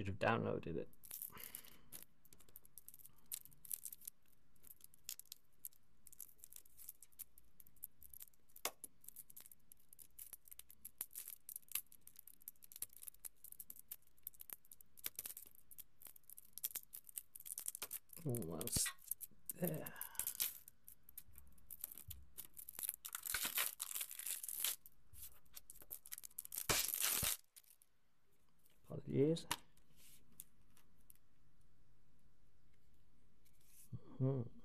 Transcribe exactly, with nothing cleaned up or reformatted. should have downloaded it. Almost there. Apologies. Mm-hmm.